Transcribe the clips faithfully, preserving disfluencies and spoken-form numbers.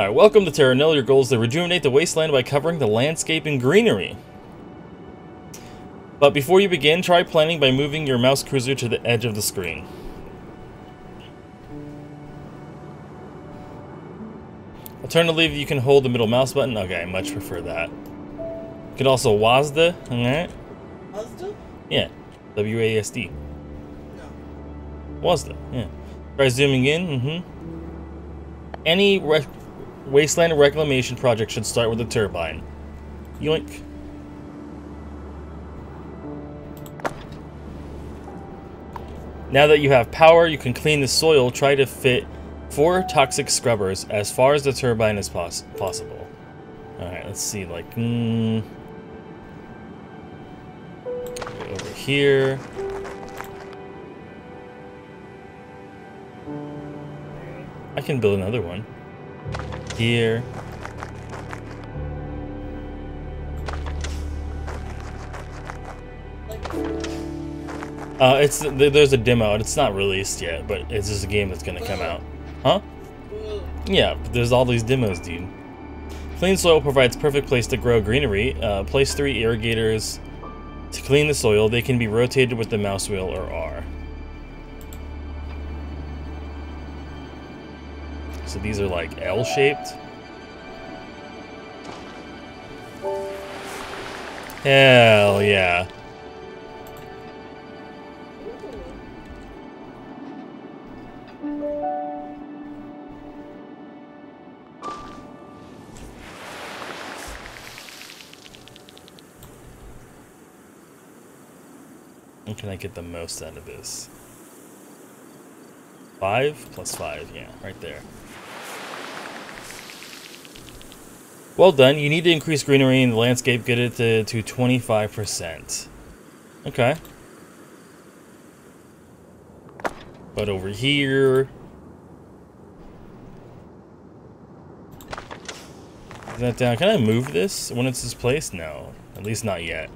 Alright, welcome to Terra Nil. Your goal is to rejuvenate the wasteland by covering the landscape in greenery. But before you begin, try planning by moving your mouse cursor to the edge of the screen. Alternatively, you can hold the middle mouse button. Okay, I much prefer that. You can also W A S D, alright? W A S D? Yeah. W A S D. No. W A S D, yeah. Try zooming in, mm-hmm. Any rec wasteland reclamation project should start with a turbine. Yoink. Now that you have power, you can clean the soil. Try to fit four toxic scrubbers as far as the turbine is poss possible. Alright, let's see, like, mm, over here. I can build another one. Here. Uh, it's there's a demo and it's not released yet, but it's just a game that's gonna come out. Huh? Yeah, but there's all these demos, dude. Clean soil provides perfect place to grow greenery. Uh, place three irrigators to clean the soil. They can be rotated with the mouse wheel or R. So these are like L-shaped. Hell yeah. When can I get the most out of this? Five plus five, yeah, right there. Well done. You need to increase greenery in the landscape. Get it to, to twenty-five percent. Okay. But over here... Is that down? Can I move this when it's displaced? No. At least not yet.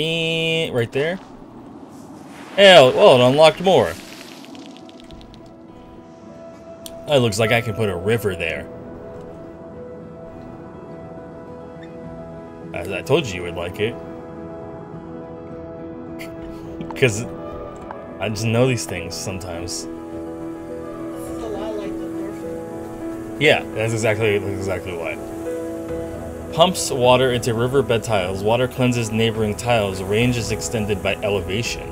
And right there. Hell, well, it unlocked more. It looks like I can put a river there. As I told you, you would like it. Because I just know these things sometimes. This is a lot like the orphan. Yeah, that's exactly that's exactly why. Pumps water into riverbed tiles. Water cleanses neighboring tiles. Range is extended by elevation.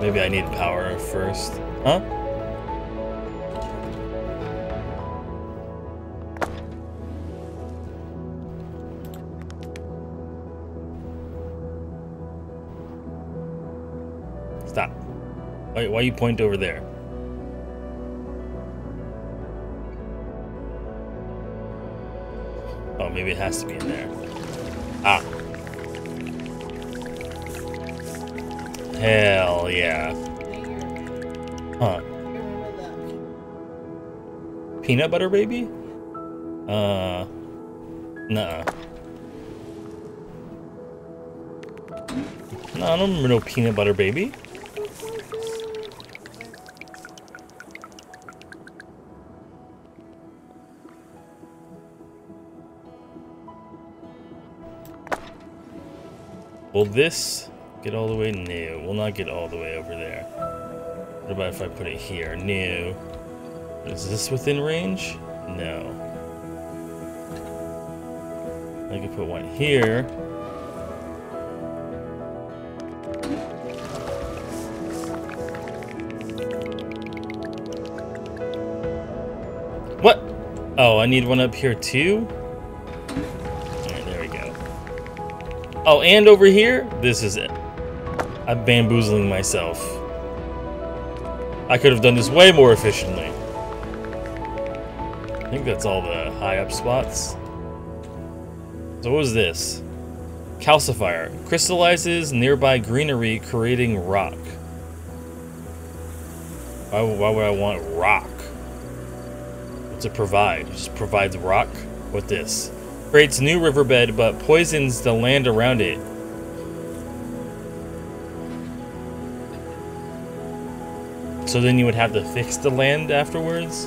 Maybe I need power first. Huh? Stop. Wait, why you point over there? Oh, maybe it has to be in there. Ah. Hell yeah. Huh. Peanut butter baby? Uh. Nuh-uh. No, I don't remember no peanut butter baby. Will this get all the way? No, will not get all the way over there. What about if I put it here? No. Is this within range? No. I could put one here. What? Oh, I need one up here too? Oh, and over here? This is it. I'm bamboozling myself. I could have done this way more efficiently. I think that's all the high up spots. So what was this? Calcifier. Crystallizes nearby greenery, creating rock. Why, why would I want rock? What's it provide? It just provides rock? With this? Creates new riverbed, but poisons the land around it. So then you would have to fix the land afterwards?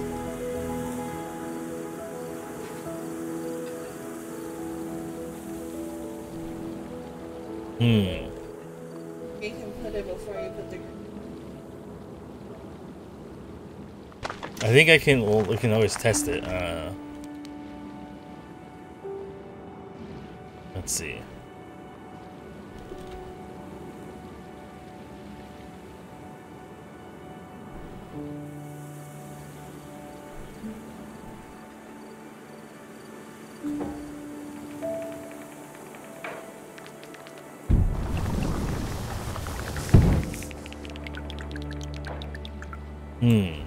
Hmm. You can put it before you put the... I think I can, well, we can always test it. Uh, let's see. Hmm.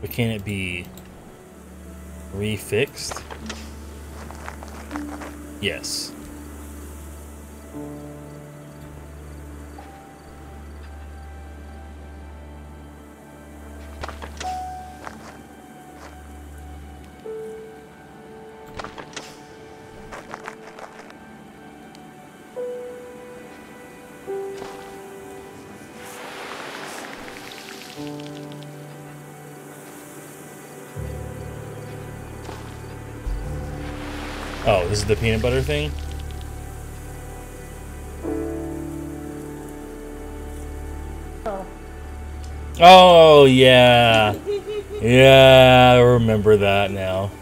But can it be refixed? Yes. Oh, this is the peanut butter thing? Oh. Oh, yeah. Yeah, I remember that now.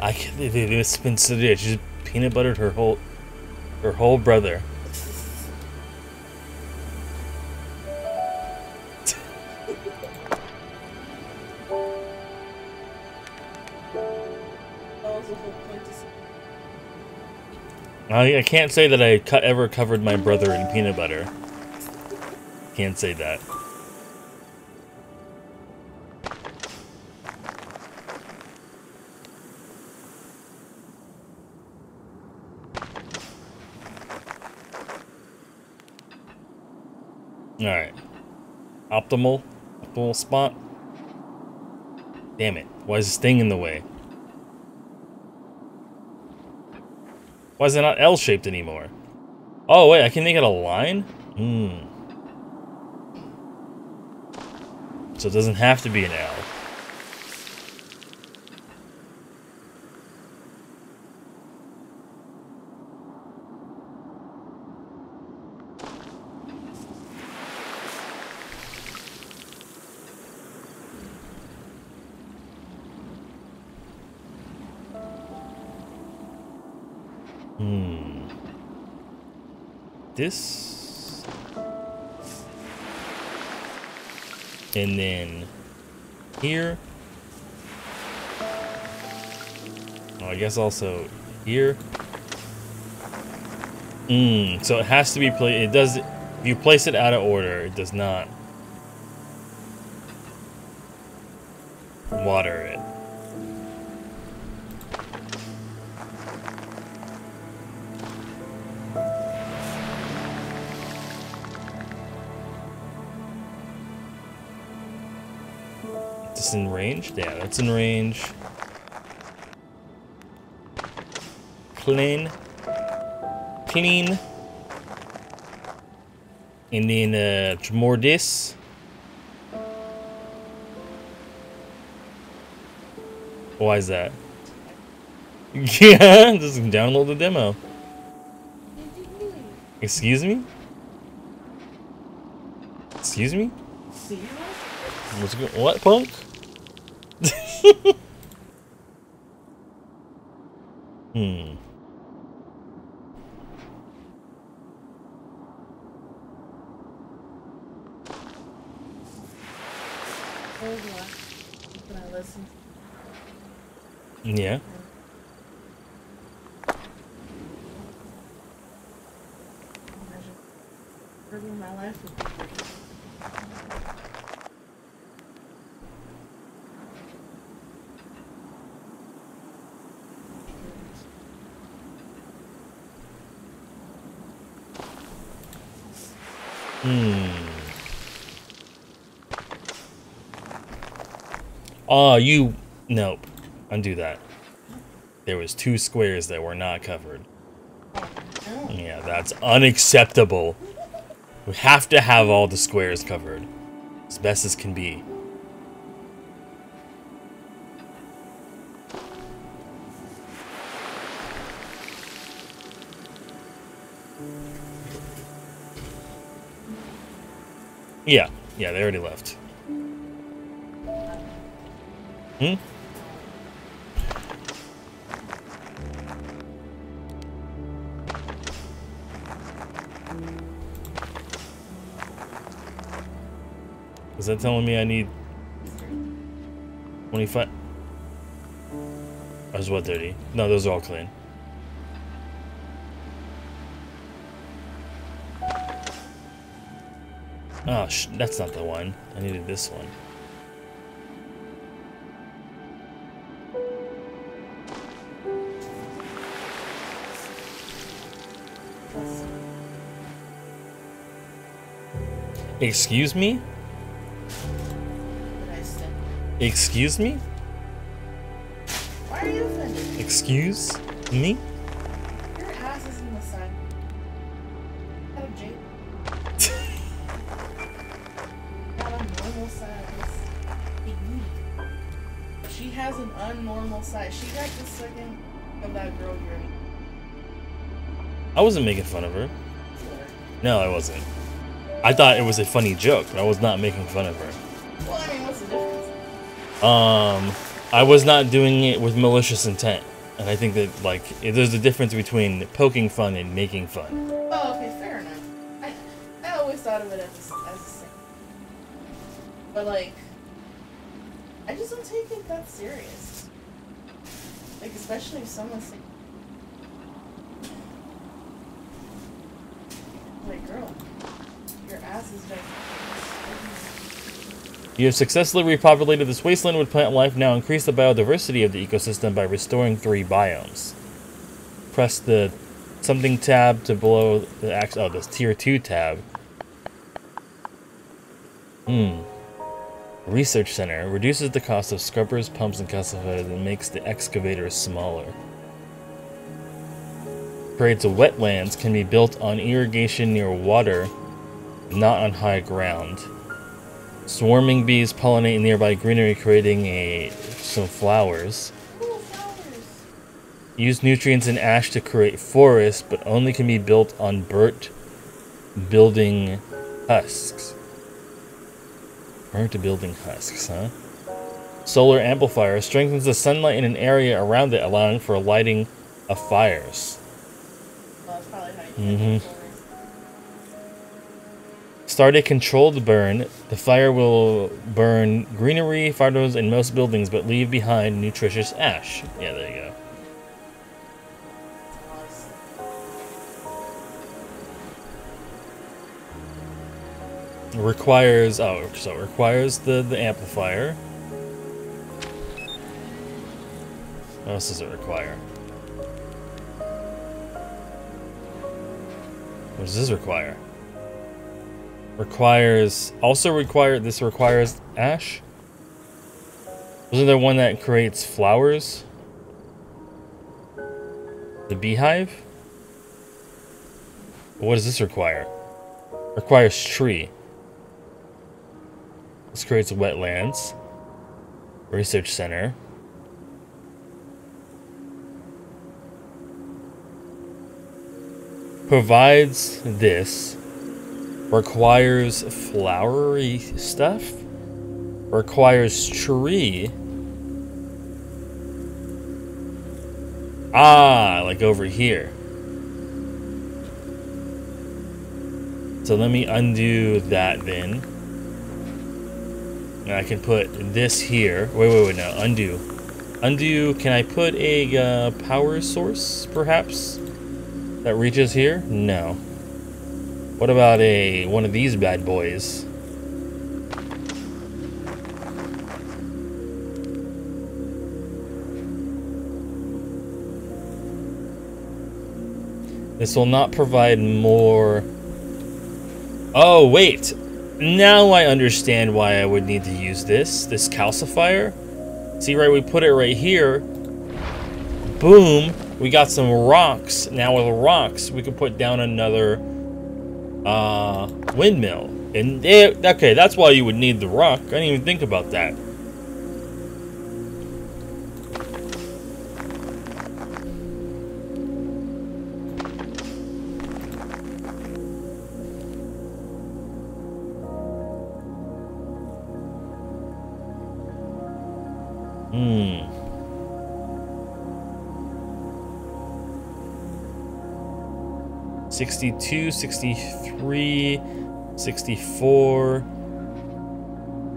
I can't believe it's been so good. She just peanut buttered her whole, her whole brother. I can't say that I ever covered my brother in peanut butter. Can't say that. Alright. Optimal. Optimal spot. Damn it. Why is this thing in the way? Why is it not L-shaped anymore? Oh, wait, I can make it a line? Hmm. So it doesn't have to be an L. This, and then here. Oh, I guess also here. Mmm. So it has to be placed. It does. If you place it out of order, it does not water it. In range? Yeah, that's in range. Clean. Clean. And then uh, more this. Why is that? Yeah, just download the demo. Excuse me? Excuse me? What's good? What, punk? Hmm. Yeah. Hmm. Oh, you... Nope. Undo that. There was two squares that were not covered. Yeah, that's unacceptable. We have to have all the squares covered. As best as can be. Yeah. Yeah, they already left. Hmm? Is that telling me I need twenty-five? Or is what thirty? No, those are all clean. Oh, sh that's not the one. I needed this one. Excuse me? Excuse me? Why are you offended? Excuse me? Your ass is in the sun. Out of jail. Not a normal size. She has an unnormal size. She got the second of that girl dream. I wasn't making fun of her. Sure. No, I wasn't. I thought it was a funny joke, but I was not making fun of her. Well, I mean, what's the difference? Um, I was not doing it with malicious intent, and I think that, like, there's a difference between poking fun and making fun. Oh, okay, fair enough. I, I always thought of it as a, as a sin. But, like, I just don't take it that serious. Like, especially if someone's sick. Like, girl, your ass is just... You have successfully repopulated this wasteland with plant life. Now increase the biodiversity of the ecosystem by restoring three biomes. Press the something tab to below the axe. Oh, this tier two tab. Hmm. Research Center. Reduces the cost of scrubbers, pumps, and cultivators and makes the excavators smaller. Grades of wetlands can be built on irrigation near water, not on high ground. Swarming bees pollinate nearby greenery, creating a some flowers. Ooh, flowers. Use nutrients and ash to create forests, but only can be built on burnt building husks. Burnt building husks, huh? Solar amplifier strengthens the sunlight in an area around it, allowing for lighting of fires. Well, that's probably how you mm-hmm. Think. Start a controlled burn. The fire will burn greenery, fardos, and most buildings, but leave behind nutritious ash. Yeah, there you go. It requires, oh, so it requires the, the amplifier. What else does it require? What does this require? Requires, also require, this requires ash? Wasn't there one that creates flowers? The beehive? What does this require? Requires tree. This creates wetlands. Research center. Provides this. Requires flowery stuff. Requires tree. Ah, like over here. So let me undo that then. And I can put this here. Wait, wait, wait, no, undo. Undo, can I put a uh, power source, perhaps? That reaches here? No. What about a one of these bad boys? This will not provide more Oh, wait. Now I understand why I would need to use this. This calcifier. See, right, we put it right here. Boom. We got some rocks. Now with rocks, we can put down another uh, windmill. And it, okay, that's why you would need the rock. I didn't even think about that. Hmm. sixty-two, sixty-three, sixty-four.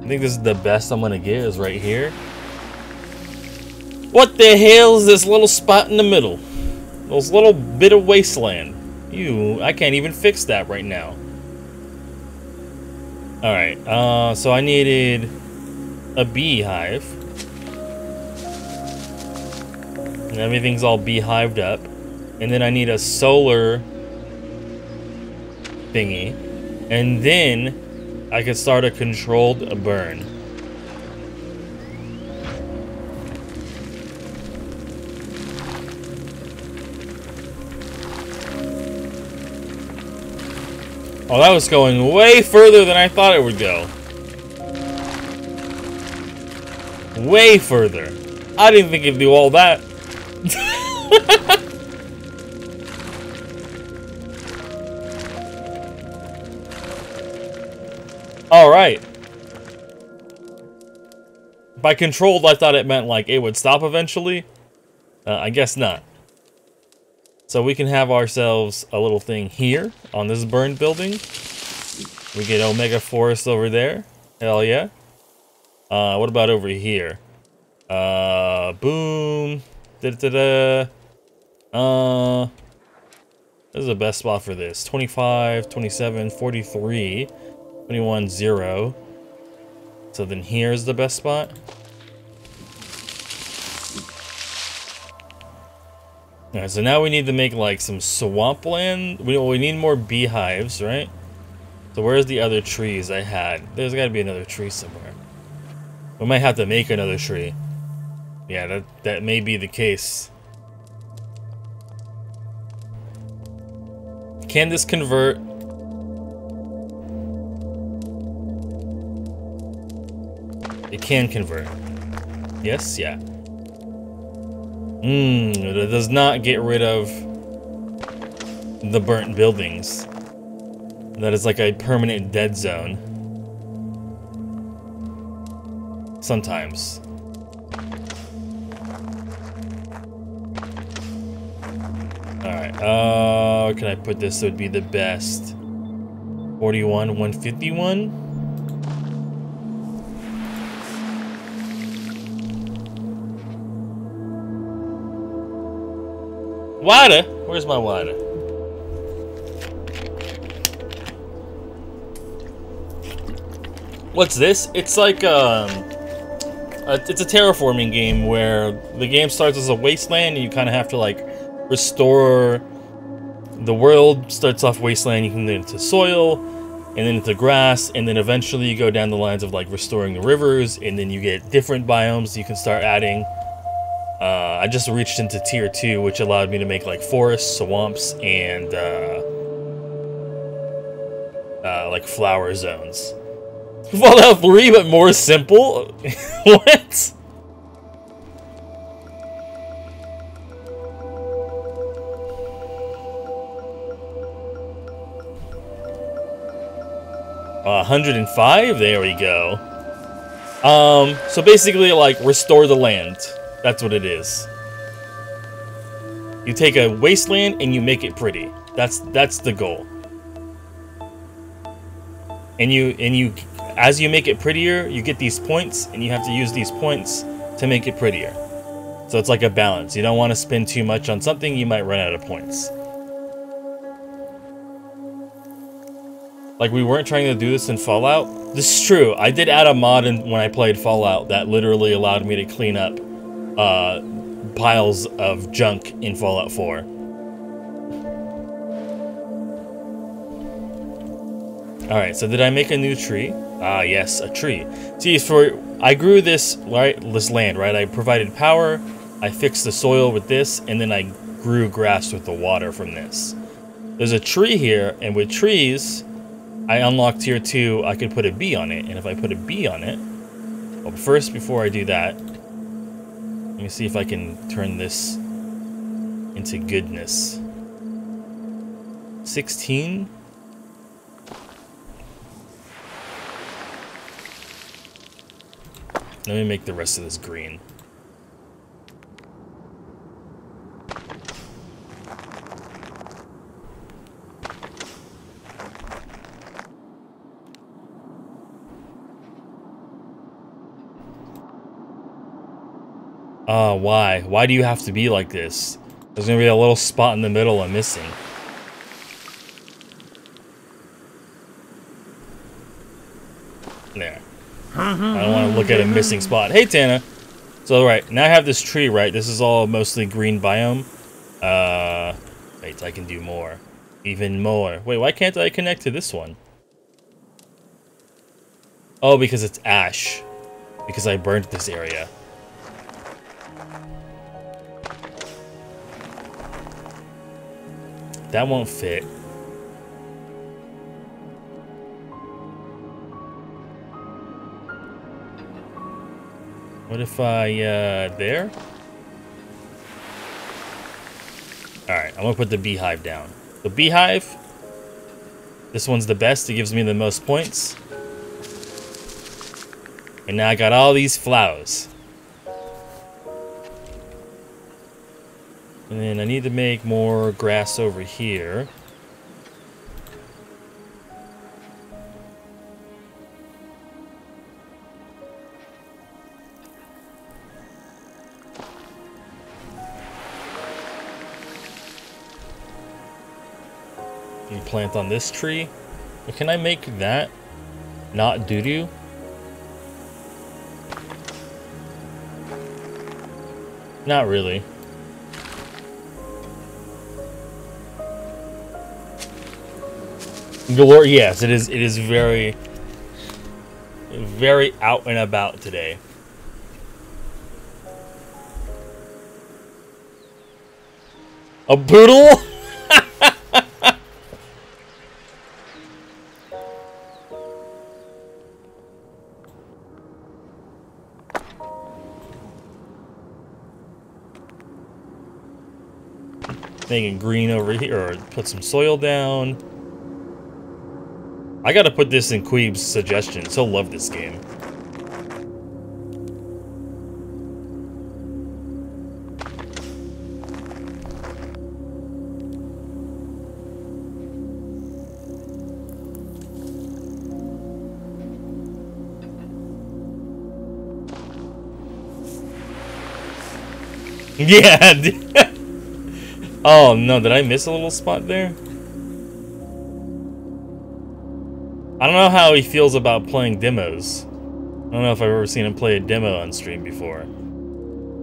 I think this is the best I'm gonna get is right here. What the hell is this little spot in the middle? Those little bit of wasteland. Ew, I can't even fix that right now. Alright, uh, so I needed a beehive. And everything's all beehived up. And then I need a solar thingy, and then I could start a controlled burn. Oh, that was going way further than I thought it would go. Way further. I didn't think it'd do all that. All right. By controlled, I thought it meant like it would stop eventually. Uh, I guess not. So we can have ourselves a little thing here on this burned building. We get Omega Forest over there. Hell yeah. Uh, what about over here? Uh, boom. Da-da-da. Uh, this is the best spot for this. twenty-five, twenty-seven, forty-three. twenty-one, zero. So then here's the best spot. All right, so now we need to make like some swampland. We, we need more beehives, right? So where's the other trees I had? There's gotta be another tree somewhere. We might have to make another tree. Yeah, that, that may be the case. Can this convert? It can convert. Yes, yeah. Mmm, it does not get rid of the burnt buildings. That is like a permanent dead zone. Sometimes. Alright, uh, can I put this? It would be the best. forty-one, one fifty-one? Water? Where's my water? What's this? It's like um, a, it's a terraforming game where the game starts as a wasteland and you kind of have to like restore the world. Starts off wasteland, you can get into soil and then into grass, and then eventually you go down the lines of like restoring the rivers, and then you get different biomes you can start adding. Uh, I just reached into tier two, which allowed me to make like forests, swamps, and uh, uh, like flower zones. Fallout three, but more simple? What? Uh, one hundred and five? There we go. Um, so basically, like, restore the land. That's what it is. You take a wasteland and you make it pretty. That's that's the goal. And you and you as you make it prettier, you get these points, and you have to use these points to make it prettier. So it's like a balance. You don't want to spend too much on something, you might run out of points. Like, we weren't trying to do this in Fallout. This is true. I did add a mod in, when I played Fallout, that literally allowed me to clean up Uh, piles of junk in Fallout four. Alright, so did I make a new tree? Ah, yes, a tree. See, for I grew this, right, this land, right? I provided power, I fixed the soil with this, and then I grew grass with the water from this. There's a tree here, and with trees, I unlocked tier two, I could put a bee on it. And if I put a bee on it, well, first, before I do that, let me see if I can turn this into goodness. sixteen? Let me make the rest of this green. Ah, uh, why? Why do you have to be like this? There's gonna be a little spot in the middle I'm missing. There. I don't want to look at a missing spot. Hey, Tana! So, right, now I have this tree, right? This is all mostly green biome. Uh, wait, I can do more. Even more. Wait, why can't I connect to this one? Oh, because it's ash. Because I burnt this area. That won't fit. What if I, uh, there? Alright, I'm gonna put the beehive down. The beehive, this one's the best, it gives me the most points. And now I got all these flowers. And then I need to make more grass over here. And plant on this tree. But can I make that not doo-doo? Not really. Galore, yes, it is. It is very, very out and about today. A poodle? Making green over here, or put some soil down. I gotta put this in Queeb's suggestions. He'll love this game. Yeah! Oh no, did I miss a little spot there? I don't know how he feels about playing demos. I don't know if I've ever seen him play a demo on stream before.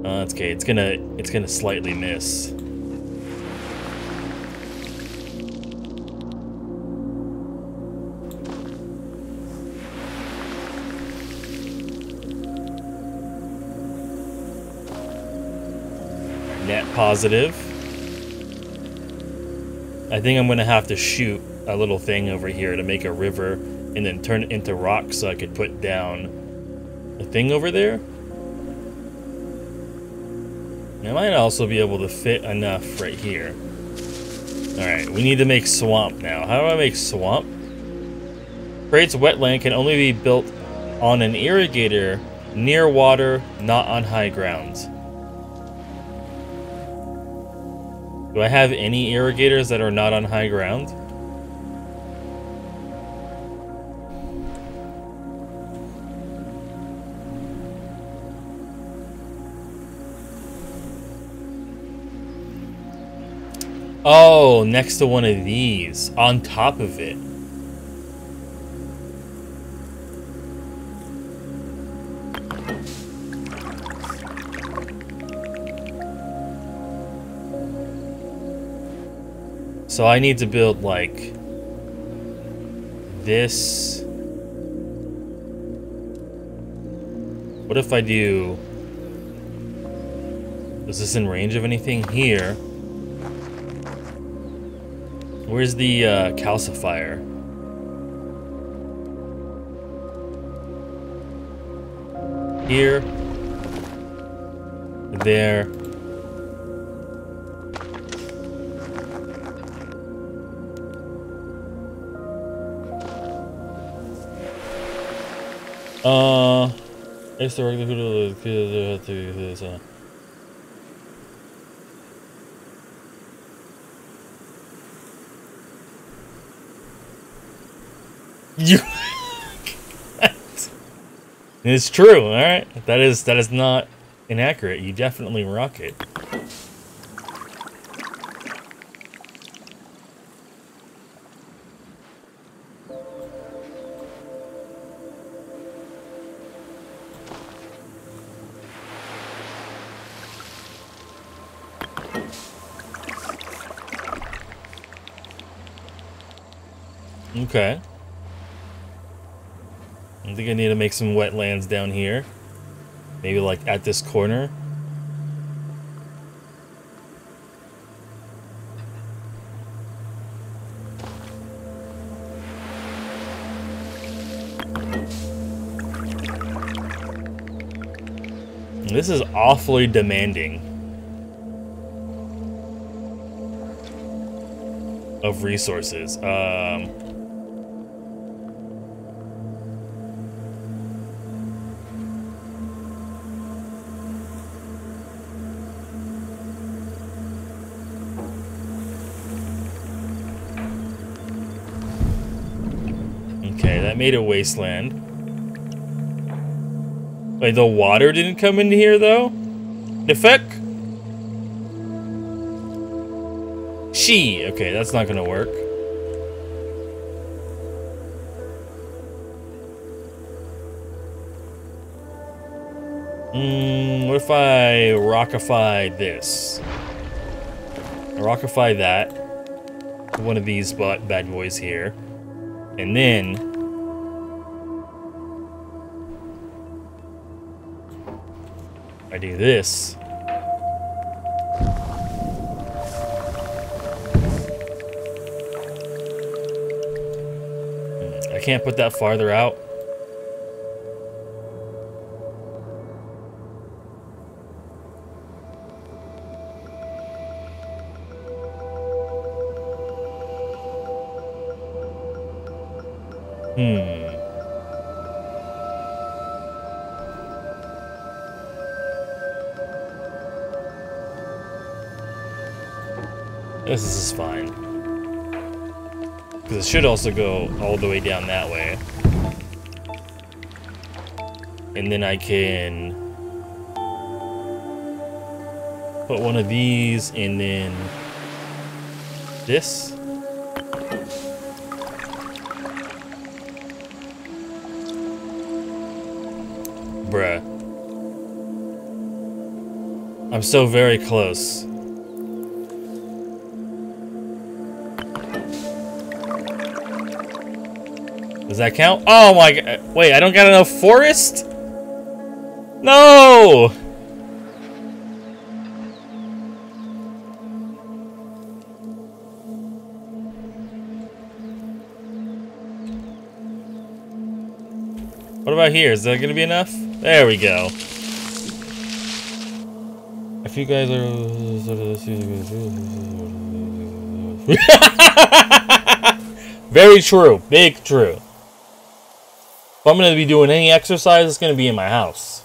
Uh, that's okay. It's gonna, it's gonna slightly miss. Net positive. I think I'm gonna have to shoot a little thing over here to make a river and then turn it into rock so I could put down a thing over there. And I might also be able to fit enough right here. Alright, we need to make swamp now. How do I make swamp? Creates wetland can only be built on an irrigator near water, not on high grounds. Do I have any irrigators that are not on high ground? Oh, next to one of these, on top of it. So I need to build like this. What if I do... Is this in range of anything? Here. Where's the uh, calcifier? Here. There. Uh... It's the regular who to this. You. It's true. All right, that is that is not inaccurate. You definitely rock it. Okay. I think I need to make some wetlands down here. Maybe like at this corner. This is awfully demanding of resources. Um... Made a wasteland. Wait, the water didn't come into here though? The fuck? She. Okay, that's not gonna work. Mm, what if I rockify this? I rockify that. One of these bad boys here. And then I do this. I can't put that farther out. Hmm. This is fine. Because it should also go all the way down that way. And then I can put one of these and then this. Bruh. I'm so very close. Does that count? Oh my god. Wait, I don't got enough forest? No! What about here? Is that gonna be enough? There we go. If you guys are... Very true. Big true. If I'm going to be doing any exercise, it's going to be in my house.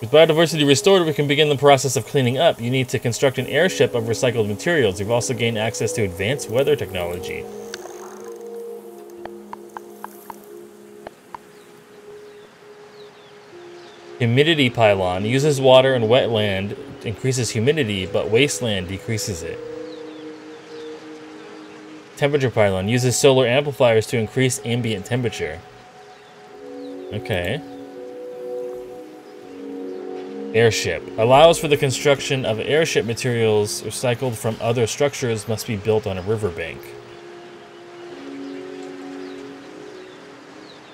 With biodiversity restored, we can begin the process of cleaning up. You need to construct an airship of recycled materials. You've also gained access to advanced weather technology. Humidity pylon uses water and wetland, increases humidity, but wasteland decreases it. Temperature pylon uses solar amplifiers to increase ambient temperature. Okay. Airship. Allows for the construction of airship materials recycled from other structures must be built on a riverbank.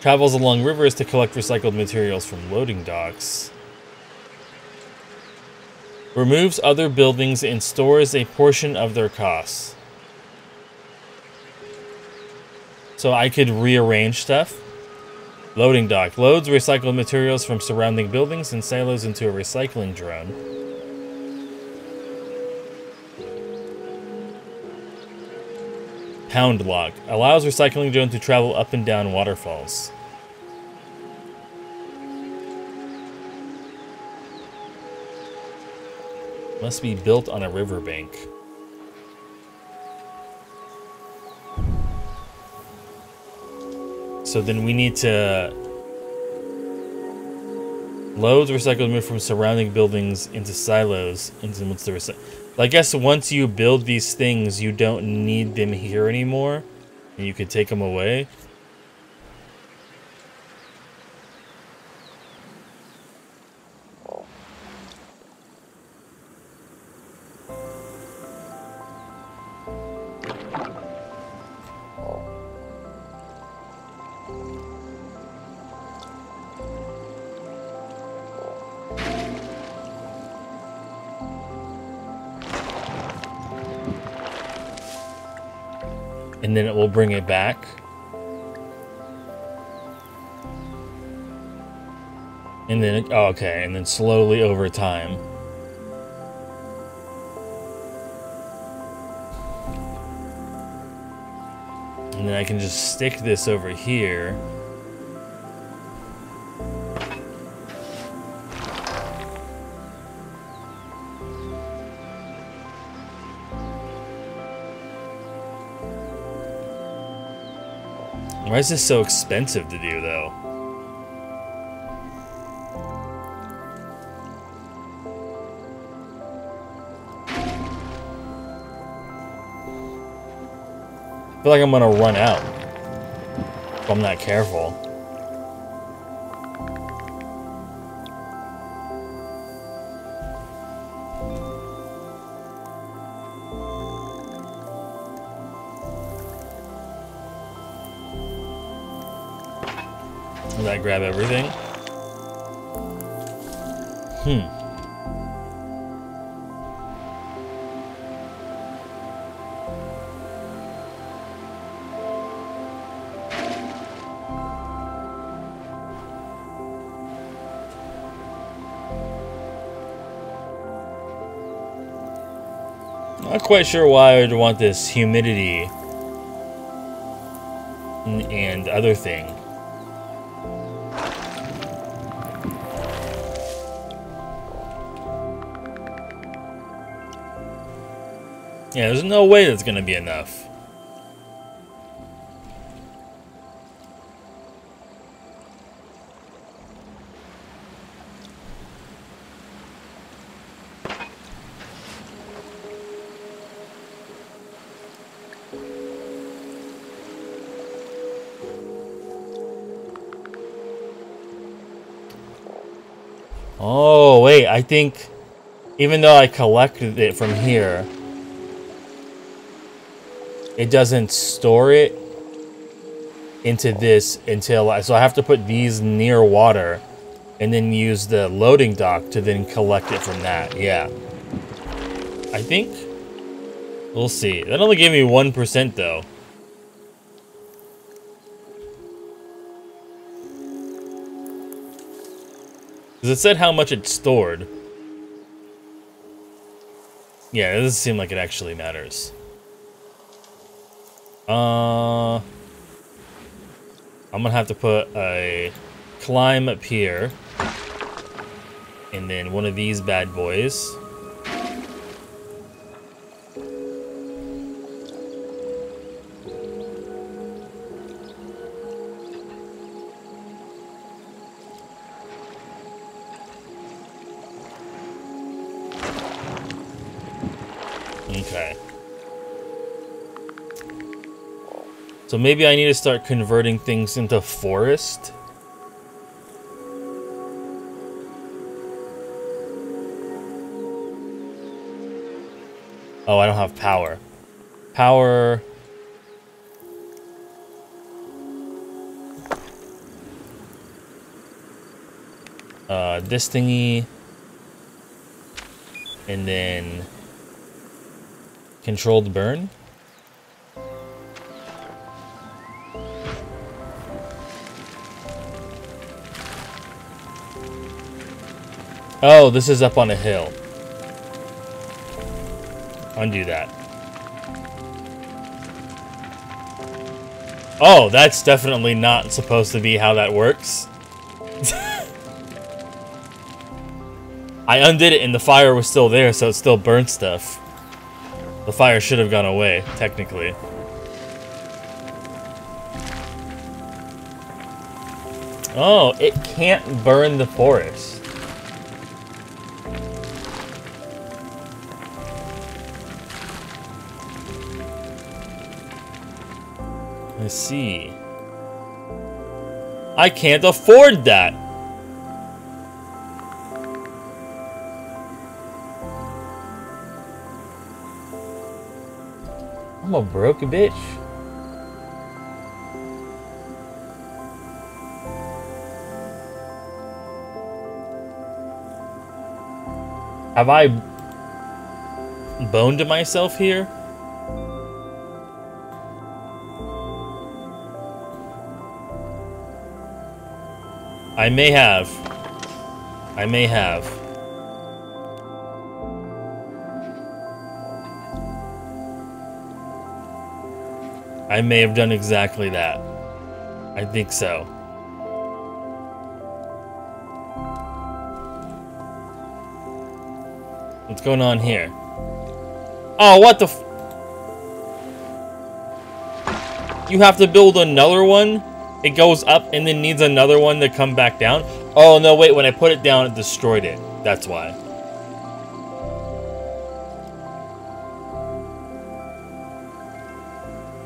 Travels along rivers to collect recycled materials from loading docks. Removes other buildings and stores a portion of their costs. So I could rearrange stuff. Loading dock. Loads recycled materials from surrounding buildings and silos into a recycling drone. Pound log. Allows recycling drone to travel up and down waterfalls. Must be built on a riverbank. So then we need to... Loads recycled move from surrounding buildings into silos. Into what's the recycle? I guess once you build these things, you don't need them here anymore. And you could take them away. And then it will bring it back. And then, oh, okay, and then slowly over time. And then I can just stick this over here. Why is this so expensive to do, though? I feel like I'm gonna run out if I'm not careful. I grab everything. Hmm. Not quite sure why I would want this humidity and other thing. Yeah, there's no way that's gonna be enough. Oh, wait, I think even though I collected it from here, it doesn't store it into this until I, so I have to put these near water and then use the loading dock to then collect it from that. Yeah, I think we'll see. That only gave me one percent though. Cause it said how much it stored. Yeah, it doesn't seem like it actually matters. Uh, I'm gonna have to put a climb up here and then one of these bad boys. Okay. So maybe I need to start converting things into forest. Oh, I don't have power. Power. uh, this thingy, and then controlled burn. Oh, this is up on a hill. Undo that. Oh, that's definitely not supposed to be how that works. I undid it and the fire was still there, so it still burnt stuff. The fire should have gone away, technically. Oh, it can't burn the forest. Let's see. I can't afford that. I'm a broke bitch. Have I boned myself here? I may have. I may have. I may have done exactly that. I think so. What's going on here? Oh, what the f- You have to build another one? It goes up and then needs another one to come back down. Oh, no, wait. When I put it down, it destroyed it. That's why.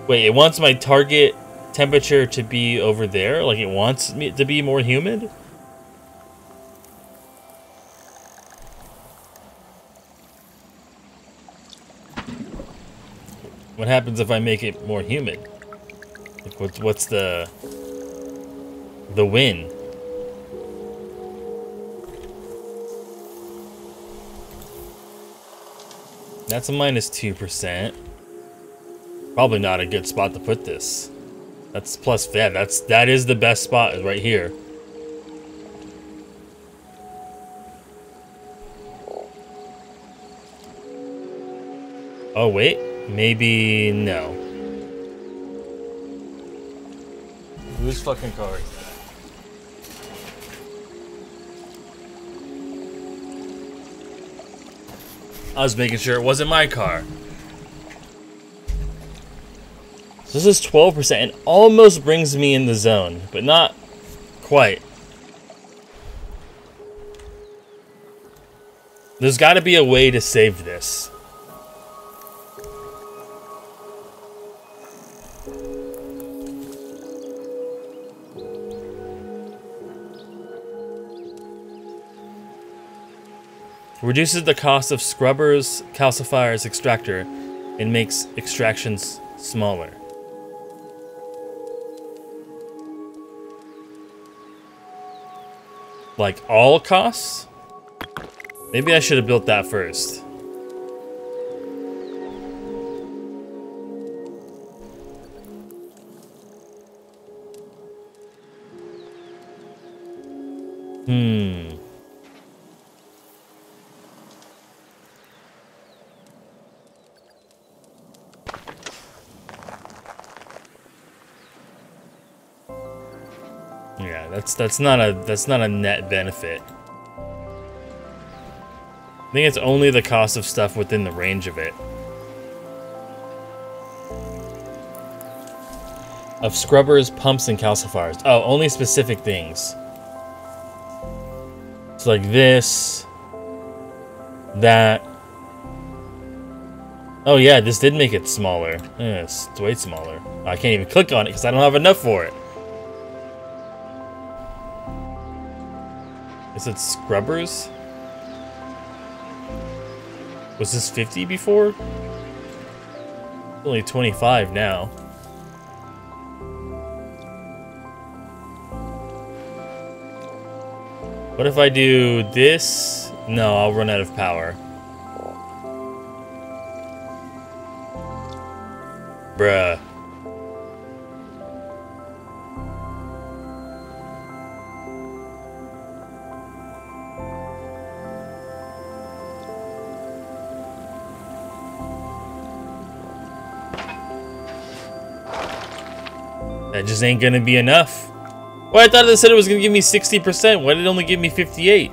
Wait, it wants my target temperature to be over there? Like, it wants me to be more humid? What happens if I make it more humid? Like, what's, what's the... the win. That's a minus two percent. Probably not a good spot to put this. That's plus, yeah, that's, that is the best spot, is right here. Oh, wait. Maybe no. Whose fucking car is that? I was making sure it wasn't my car. So this is twelve percent and almost brings me in the zone, but not quite. There's got to be a way to save this. Reduces the cost of scrubbers, calcifiers, extractor, and makes extractions smaller. Like all costs? Maybe I should have built that first. Hmm. That's that's not a that's not a net benefit. I think it's only the cost of stuff within the range of it. Of scrubbers, pumps, and calcifiers. Oh, only specific things. It's like this, that. Oh yeah, this did make it smaller. Yeah, it's way smaller. I can't even click on it because I don't have enough for it. Is it scrubbers? Was this fifty before? It's only twenty-five now. What if I do this? No, I'll run out of power. Bruh. That just ain't gonna be enough. Well, I thought it said it was gonna give me sixty percent. Why did it only give me fifty-eight?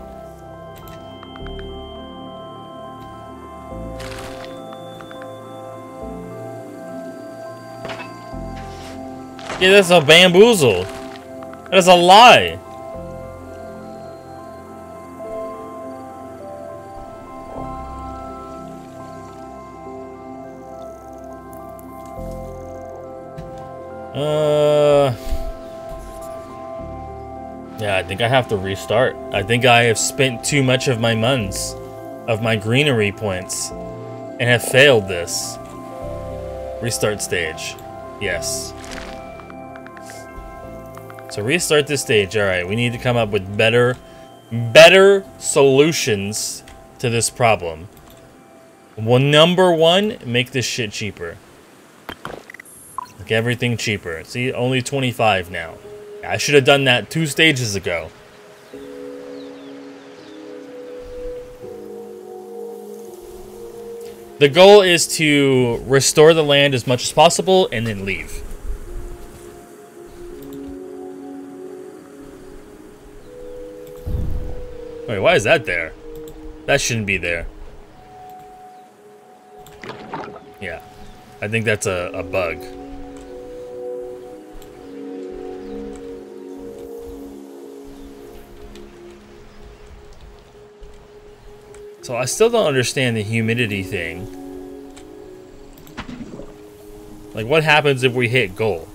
Yeah, that's a bamboozle. That's a lie. Uh, yeah, I think I have to restart. I think I have spent too much of my muns, of my greenery points, and have failed this. Restart stage. Yes. So restart this stage. All right, we need to come up with better, better solutions to this problem. Well, number one, make this shit cheaper. Like everything cheaper. See, only twenty-five now. I should have done that two stages ago. The goal is to restore the land as much as possible and then leave. Wait, why is that there? That shouldn't be there. Yeah. I think that's a, a bug. So I still don't understand the humidity thing. Like, what happens if we hit goal?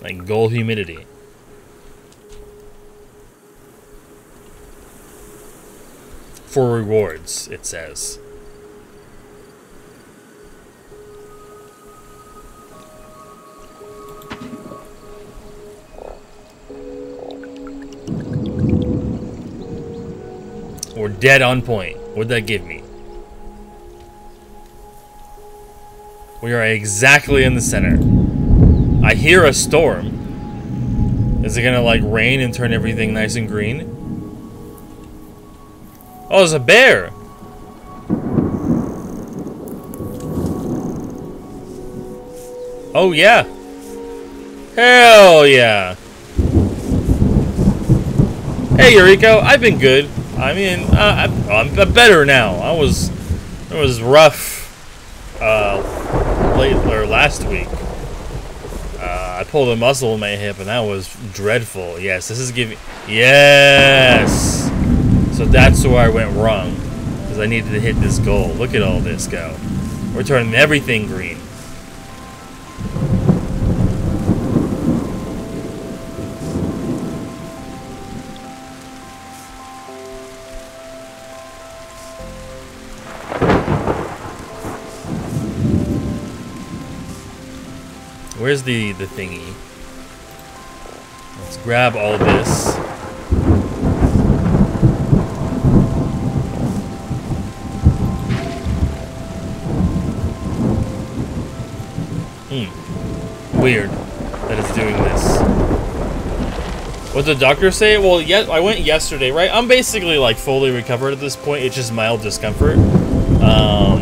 Like, goal humidity. For rewards, it says. We're dead on point. What'd that give me? We are exactly in the center. I hear a storm. Is it gonna like rain and turn everything nice and green? Oh, there's a bear! Oh yeah! Hell yeah! Hey Yuriko, I've been good. I mean, uh, I'm, I'm better now. I was, it was rough, uh, late or last week. Uh, I pulled a muscle in my hip, and that was dreadful. Yes, this is giving. Yes. So that's where I went wrong, because I needed to hit this goal. Look at all this go. We're turning everything green. Where's the, the thingy? Let's grab all this. Hmm. Weird that it's doing this. What did the doctor say? Well, yes, I went yesterday, right? I'm basically like fully recovered at this point. It's just mild discomfort. Um...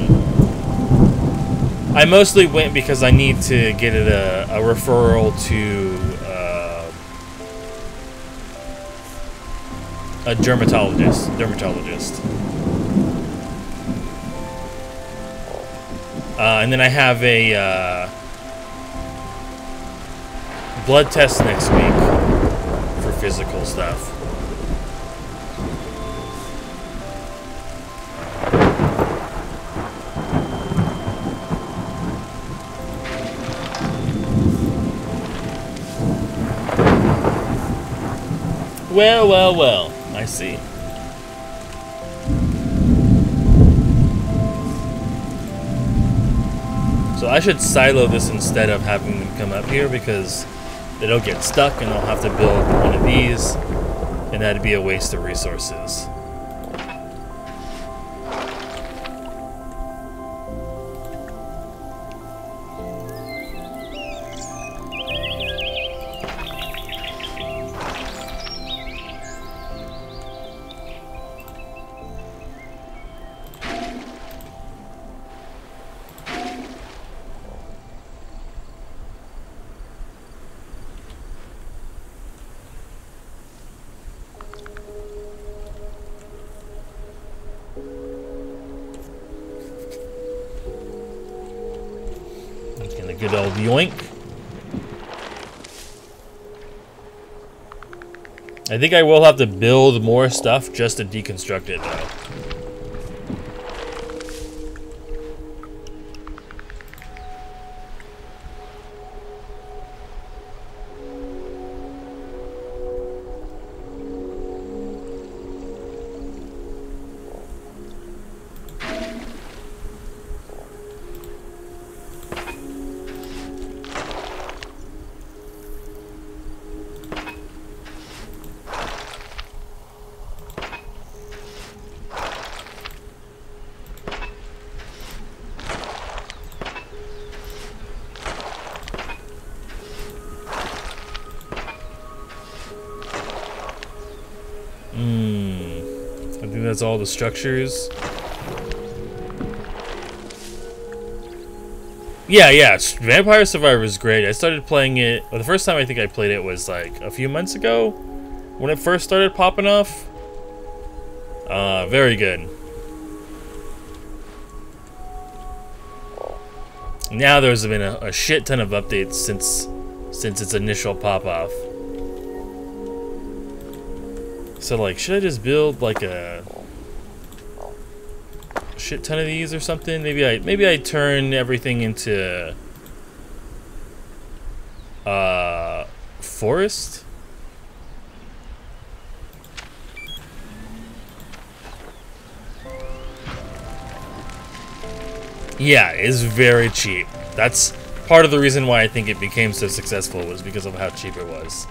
I mostly went because I need to get it a, a referral to uh, a dermatologist. Dermatologist. Uh, and then I have a uh, blood test next week for physical stuff. Well, well, well. I see. So I should silo this instead of having them come up here because they don't get stuck and I'll have to build one of these. and that'd be a waste of resources. Yoink. I think I will have to build more stuff just to deconstruct it though. That's all the structures. Yeah, yeah, Vampire Survivors is great. I started playing it, well, the first time I think I played it was like a few months ago when it first started popping off. Uh, very good. Now there's been a, a shit ton of updates since since its initial pop off. So like, should I just build like a shit ton of these or something? Maybe I maybe I turn everything into uh forest. Yeah, it's very cheap. That's part of the reason why I think it became so successful, was because of how cheap it was.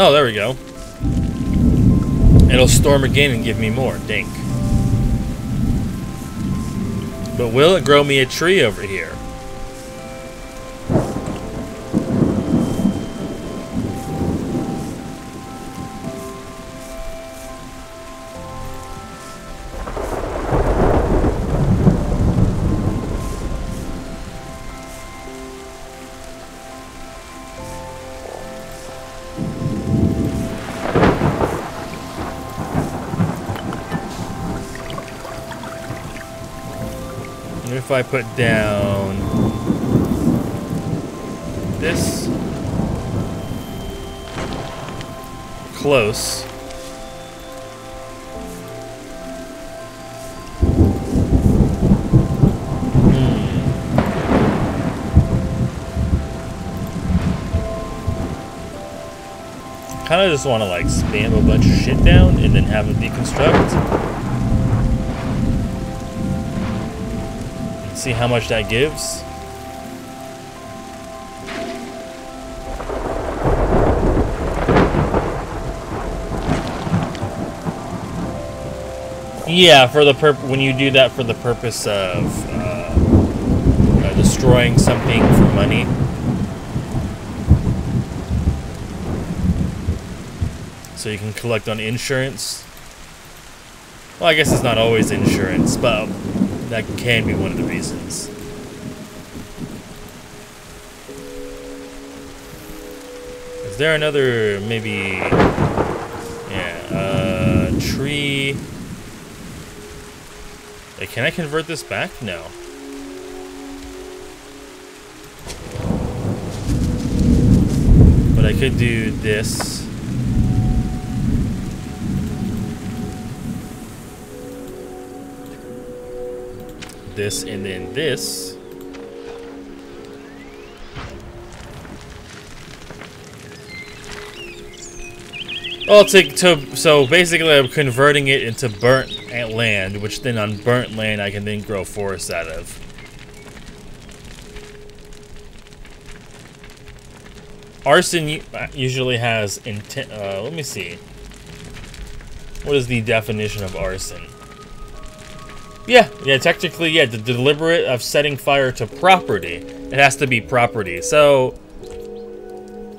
Oh, there we go. It'll storm again and give me more. Dink. But will it grow me a tree over here? If I put down this, close. Hmm. Kind of just want to like spam a bunch of shit down and then have it deconstruct. See how much that gives. Yeah, for the purp when you do that for the purpose of uh, uh, destroying something for money. So you can collect on insurance. Well, I guess it's not always insurance, but that can be one of the reasons. Is there another, maybe, yeah, uh, tree? Like, can I convert this back? No. But I could do this. this and then this. Well, to, to, so basically I'm converting it into burnt land, which then on burnt land I can then grow forests out of. Arson usually has intent, uh, let me see. What is the definition of arson? Yeah, yeah, technically, yeah, the deliberate of setting fire to property. It has to be property. So,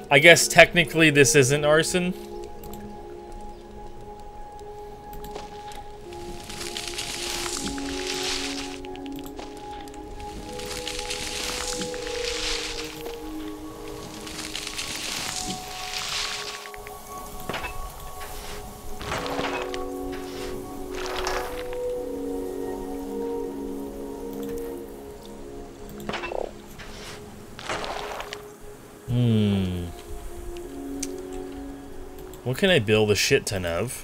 I guess technically this isn't arson. What can I build a shit ton of?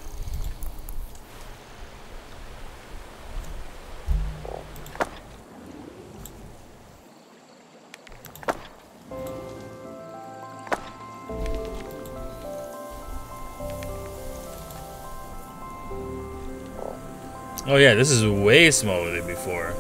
Oh yeah, this is way smaller than before.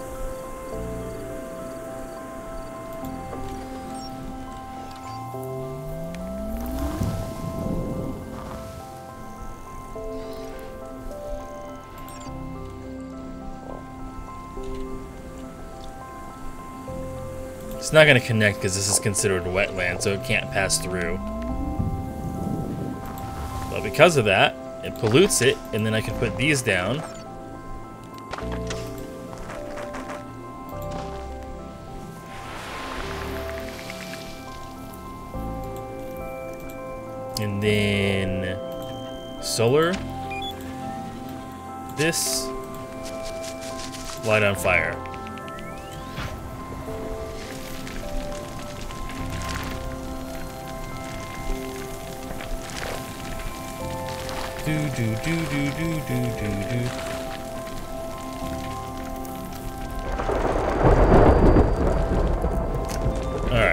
It's not going to connect because this is considered wetland, so it can't pass through. But because of that, it pollutes it, and then I can put these down. And then solar. This. Light on fire. Do do do do do do do do. All right.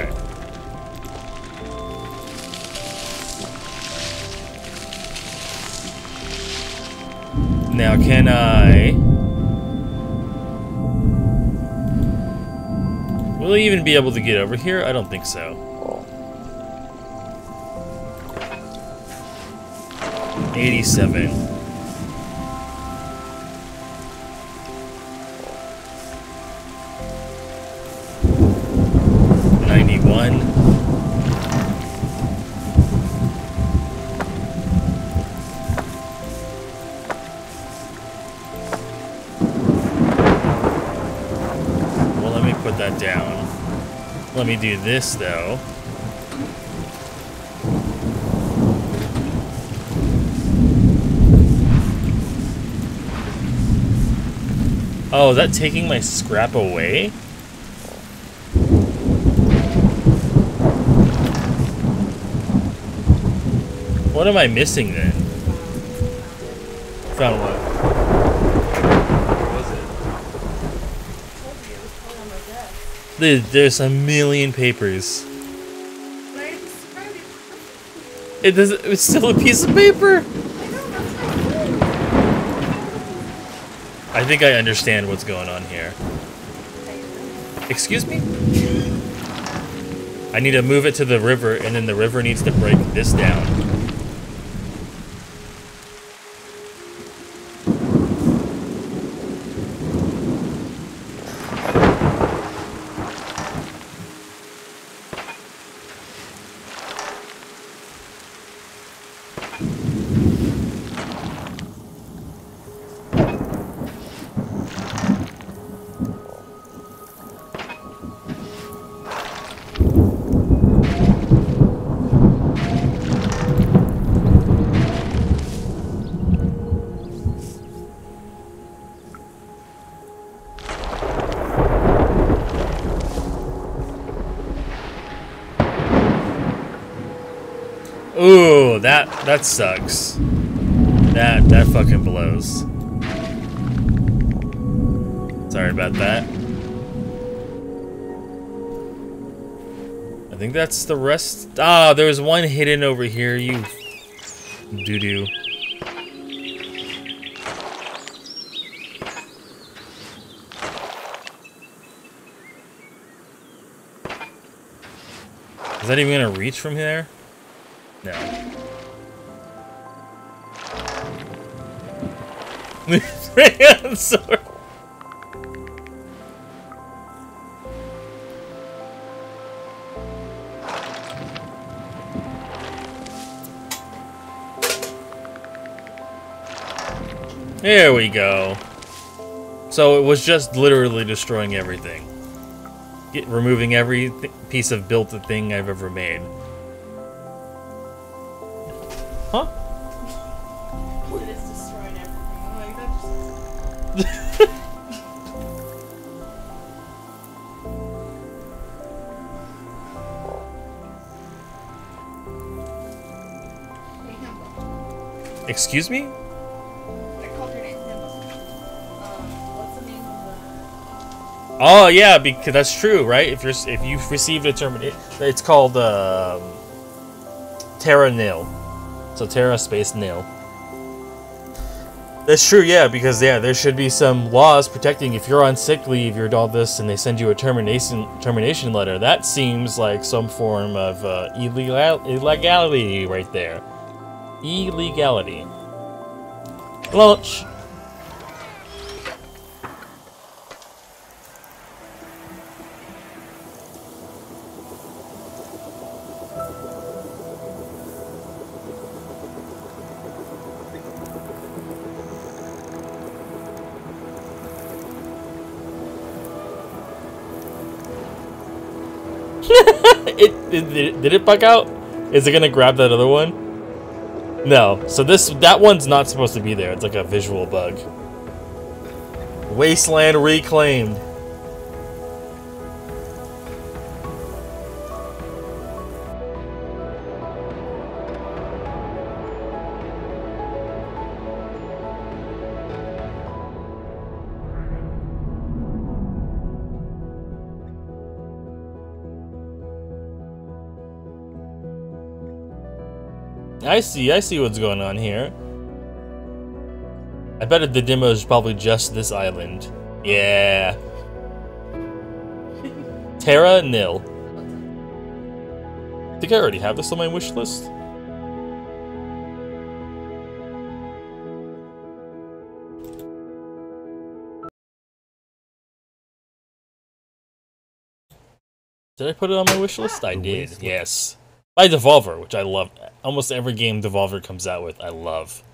Now can I? Will I even be able to get over here? I don't think so. eighty-seven. ninety-one. Well, let me put that down. Let me do this, though. Oh, is that taking my scrap away? What am I missing then? Found what? What was it? Dude, there's a million papers. It doesn't. It's still a piece of paper. I think I understand what's going on here. Excuse me? I need to move it to the river, and then the river needs to break this down. Ooh, that that sucks. That that fucking blows. Sorry about that. think that's the rest. Ah, there's one hidden over here, you doo-doo. Is that even gonna reach from here? No. I'm sorry. There we go. So it was just literally destroying everything. Get, removing every th piece of built thing I've ever made. Huh? It is destroying everything. Like, that just... Excuse me? Oh yeah, because that's true, right? If you're if you've received a term, it, it's called uh, Terra Nil. So Terra space Nil. That's true, yeah, because yeah, there should be some laws protecting if you're on sick leave, you're all this, and they send you a termination termination letter. That seems like some form of uh, illegal illegality right there. Illegality. Launch. It, it, did it bug out? Is it gonna grab that other one? No. So this that one's not supposed to be there. It's like a visual bug. Wasteland reclaimed. I see, I see what's going on here. I bet the demo is probably just this island. Yeah. Terra Nil. I think I already have this on my wish list. Did I put it on my wish list? I did, yes. By Devolver, which I love. Almost every game Devolver comes out with, I love.